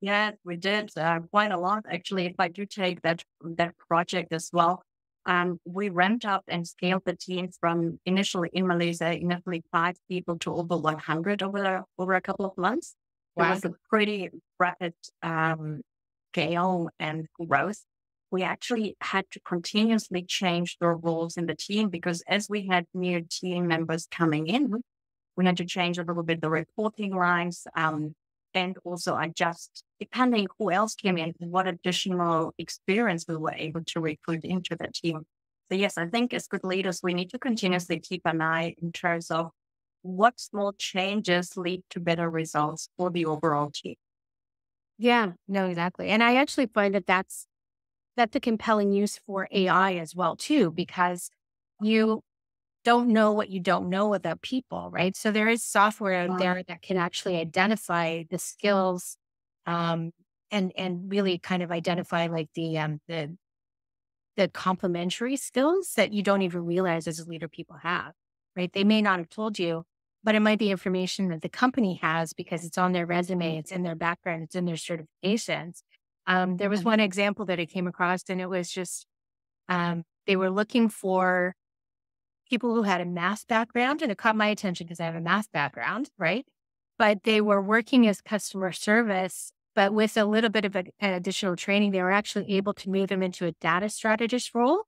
Yes, we did quite a lot. Actually, if I do take that project as well, we ramped up and scaled the team from initially 5 people to over 100 over a couple of months. Wow. It was a pretty rapid scale and growth. We actually had to continuously change the roles in the team because as we had new team members coming in, we had to change a little bit the reporting lines, and also adjust depending who else came in and what additional experience we were able to recruit into the team. So yes, I think as good leaders, we need to continuously keep an eye in terms of what small changes lead to better results for the overall team. Yeah, no, exactly. And I actually find that's a compelling use for AI as well too, because you don't know what you don't know about people, right? So there is software out there that can actually identify the skills, and really kind of identify like the complementary skills that you don't even realize as a leader people have, right? They may not have told you, but it might be information that the company has because it's on their resume, it's in their background, it's in their certifications. There was one example that I came across, and it was just, they were looking for people who had a math background, and it caught my attention because I have a math background, right? But they were working as customer service, but with a little bit of an additional training, they were actually able to move them into a data strategist role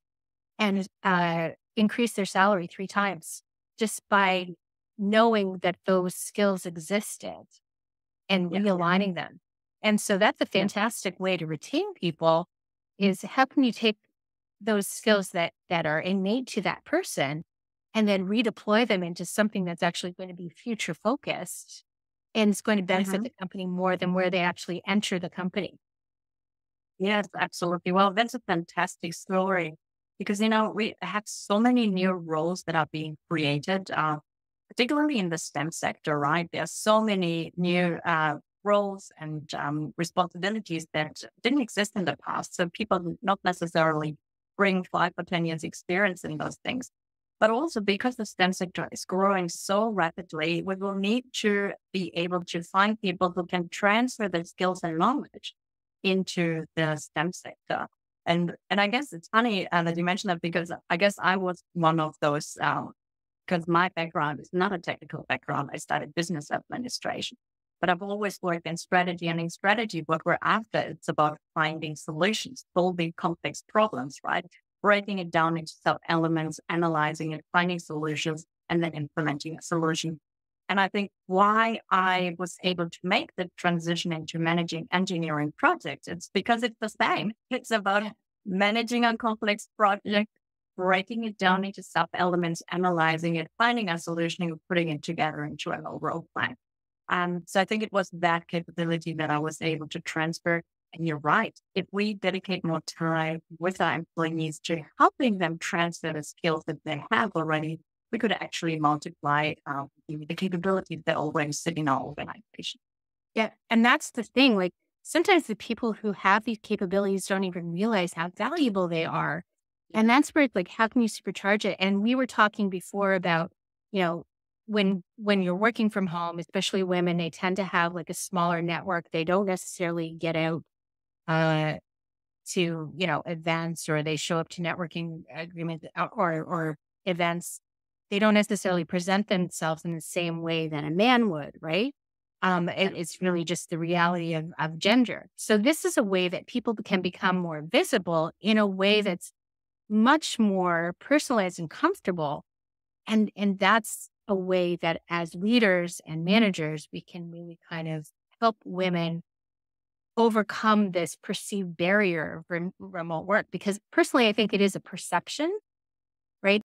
and increase their salary 3 times just by knowing that those skills existed and realigning them. And so that's a fantastic way to retain people, is how can you take those skills that are innate to that person and then redeploy them into something that's actually going to be future focused and it's going to benefit the company more than where they actually enter the company. Yes, absolutely. Well, that's a fantastic story because, you know, we have so many new roles that are being created, particularly in the STEM sector, right? There are so many new roles and responsibilities that didn't exist in the past. So people not necessarily bring 5 or 10 years experience in those things. But also because the STEM sector is growing so rapidly, we will need to be able to find people who can transfer their skills and knowledge into the STEM sector. And I guess it's funny that you mentioned that, because I guess I was one of those, because my background is not a technical background. I studied business administration. But I've always worked in strategy, and in strategy, what we're after, it's about finding solutions, solving complex problems, right? Breaking it down into sub-elements, analyzing it, finding solutions, and then implementing a solution. And I think why I was able to make the transition into managing engineering projects, it's because it's the same. It's about managing a complex project, breaking it down into sub-elements, analyzing it, finding a solution, and putting it together into an overall plan. So I think it was that capability that I was able to transfer. And you're right. If we dedicate more time with our employees to helping them transfer the skills that they have already, we could actually multiply the capabilities that already sit in our organization. Yeah. And that's the thing. Like sometimes the people who have these capabilities don't even realize how valuable they are. And that's where it's like, how can you supercharge it? And we were talking before about, you know, when you're working from home, especially women, they tend to have like a smaller network. They don't necessarily get out to, you know, events, or they show up to networking agreements or events. They don't necessarily present themselves in the same way that a man would, right? It's really just the reality of gender. So this is a way that people can become more visible in a way that's much more personalized and comfortable. And that's a way that as leaders and managers, we can really kind of help women overcome this perceived barrier of remote work. Because personally, I think it is a perception, right?